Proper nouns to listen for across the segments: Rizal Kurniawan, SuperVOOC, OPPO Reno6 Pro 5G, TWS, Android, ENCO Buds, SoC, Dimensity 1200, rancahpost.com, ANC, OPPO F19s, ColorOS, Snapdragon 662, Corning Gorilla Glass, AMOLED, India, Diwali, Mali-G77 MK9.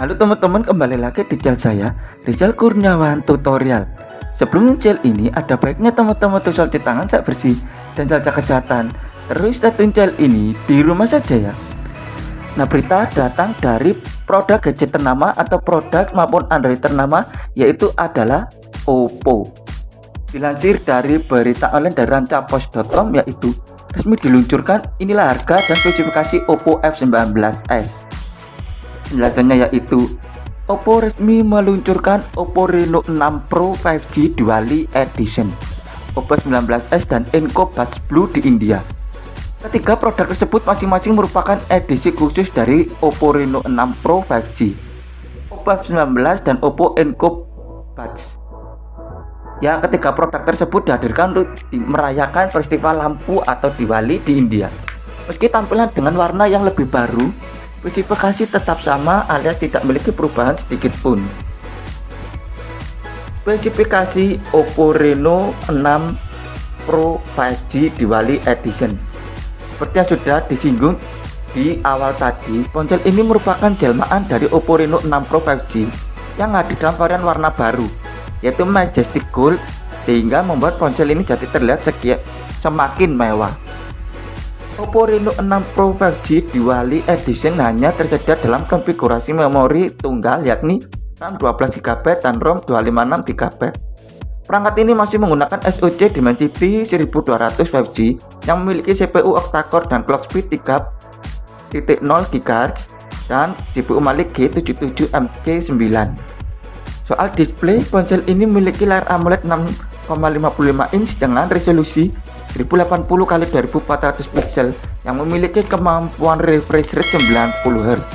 Halo teman-teman, kembali lagi di channel saya Rizal Kurniawan Tutorial. Sebelum channel ini ada baiknya teman-teman tuh cuci tangan, saya bersih dan jaga kesehatan. Terus tonton channel ini di rumah saja ya. Nah, berita datang dari produk gadget ternama atau produk maupun Android ternama, yaitu adalah OPPO. Dilansir dari berita online dari rancahpost.com, yaitu resmi diluncurkan. Inilah harga dan spesifikasi OPPO F19s. Penjelasannya yaitu OPPO resmi meluncurkan OPPO Reno6 Pro 5G Dual Edition, OPPO F19s dan ENCO Buds Blue di India. Ketiga produk tersebut masing-masing merupakan edisi khusus dari OPPO Reno6 Pro 5G, OPPO F19 dan OPPO ENCO Buds. Ya, ketiga produk tersebut dihadirkan untuk merayakan festival lampu atau Diwali di India. Meski tampilan dengan warna yang lebih baru, spesifikasi tetap sama alias tidak memiliki perubahan sedikit pun. Spesifikasi OPPO Reno6 Pro 5G Diwali Edition. Seperti yang sudah disinggung di awal tadi, ponsel ini merupakan jelmaan dari OPPO Reno6 Pro 5G yang menghadirkan varian warna baru, yaitu Majestic Gold, sehingga membuat ponsel ini jadi terlihat semakin mewah. OPPO Reno6 Pro 5G Dual Edition hanya tersedia dalam konfigurasi memori tunggal, yakni RAM 12GB dan ROM 256GB. Perangkat ini masih menggunakan SoC Dimensity 1200 5G yang memiliki CPU octa-core dan clock speed 3.0 GHz dan CPU Mali-G77 MK9. Soal display, ponsel ini memiliki layar AMOLED 6,55 inch dengan resolusi 1080x2400 pixel yang memiliki kemampuan refresh rate 90Hz,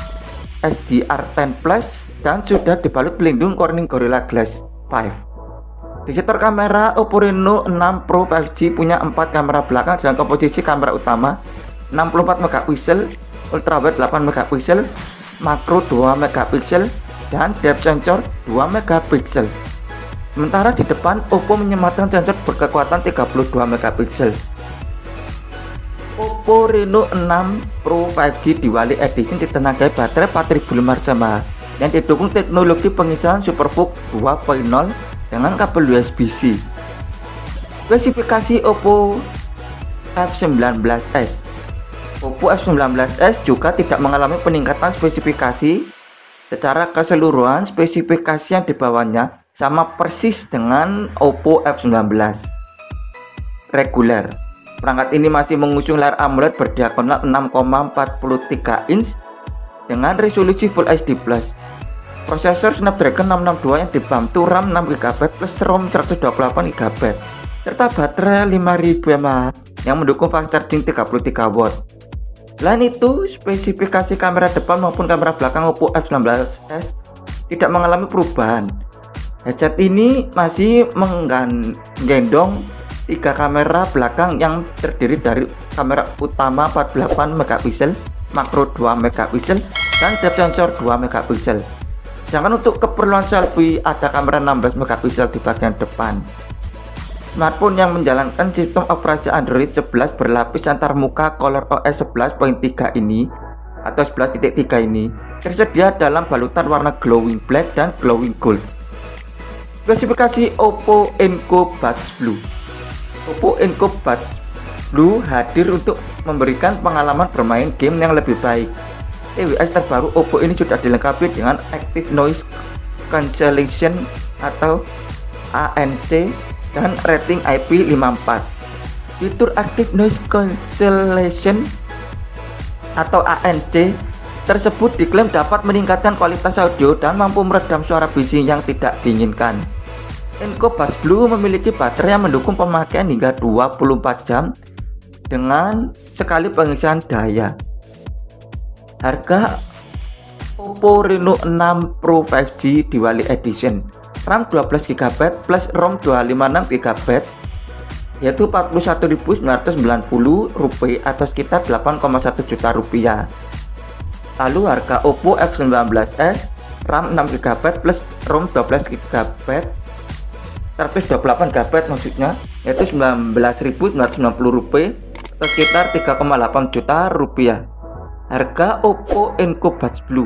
HDR10 Plus, dan sudah dibalut pelindung Corning Gorilla Glass 5. Di sektor kamera, OPPO Reno6 Pro 5G punya 4 kamera belakang dengan komposisi kamera utama 64MP, ultrawide 8MP, makro 2MP, dan depth sensor 2MP. Sementara di depan, OPPO menyematkan sensor berkekuatan 32MP. OPPO Reno6 Pro 5G Dual Edition ditenagai baterai 4500 mAh yang didukung teknologi pengisian SuperVOOC 2.0 dengan kabel USB-C. Spesifikasi OPPO F19s. OPPO F19s juga tidak mengalami peningkatan spesifikasi. Secara keseluruhan, spesifikasi yang dibawanya sama persis dengan OPPO F19 reguler. Perangkat ini masih mengusung layar AMOLED berdiagonal 6,43 inch dengan resolusi Full HD+. Prosesor Snapdragon 662 yang dibantu RAM 6GB plus ROM 128GB serta baterai 5000 mAh yang mendukung fast charging 33W. Selain itu, spesifikasi kamera depan maupun kamera belakang OPPO F19s tidak mengalami perubahan. Headset ini masih menggendong 3 kamera belakang yang terdiri dari kamera utama 48MP, makro 2MP, dan depth sensor 2MP. Sedangkan untuk keperluan selfie ada kamera 16MP di bagian depan. Smartphone yang menjalankan sistem operasi Android 11 berlapis antarmuka ColorOS 11.3 ini atau 11.3 ini tersedia dalam balutan warna glowing black dan glowing gold. Spesifikasi OPPO ENCO Buds Blue. OPPO ENCO Buds Blue hadir untuk memberikan pengalaman bermain game yang lebih baik. TWS terbaru OPPO ini sudah dilengkapi dengan Active Noise Cancellation atau ANC dan rating IP54. Fitur Active Noise Cancellation atau ANC tersebut diklaim dapat meningkatkan kualitas audio dan mampu meredam suara bising yang tidak diinginkan. ENCO Buds Blue memiliki baterai yang mendukung pemakaian hingga 24 jam dengan sekali pengisian daya. Harga OPPO Reno6 Pro 5G Dual Edition RAM 12GB plus ROM 256GB yaitu Rp41.990 atau sekitar Rp8,1 juta. Lalu harga OPPO F19s RAM 6GB plus ROM 12GB 128GB maksudnya yaitu Rp19.990 atau sekitar Rp3,8 juta. Harga OPPO ENCO Buds Blue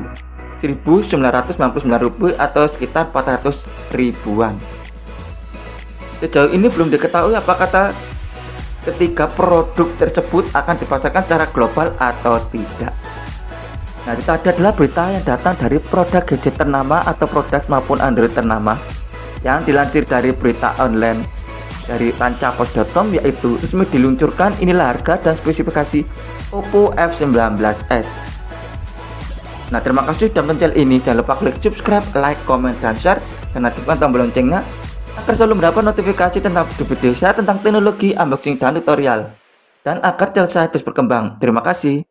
Rp1.999 atau sekitar 400 ribuan. Sejauh ini belum diketahui apakah ketiga produk tersebut akan dipasarkan secara global atau tidak. Nah, tadi adalah berita yang datang dari produk gadget ternama atau produk smartphone Android ternama yang dilansir dari berita online dari rancahpost.com, yaitu resmi diluncurkan inilah harga dan spesifikasi OPPO F19s. Nah, terima kasih sudah menonton ini. Jangan lupa klik subscribe, like, komen, dan share, dan aktifkan tombol loncengnya agar selalu mendapat notifikasi tentang video saya tentang teknologi, unboxing, dan tutorial, dan agar channel saya terus berkembang. Terima kasih.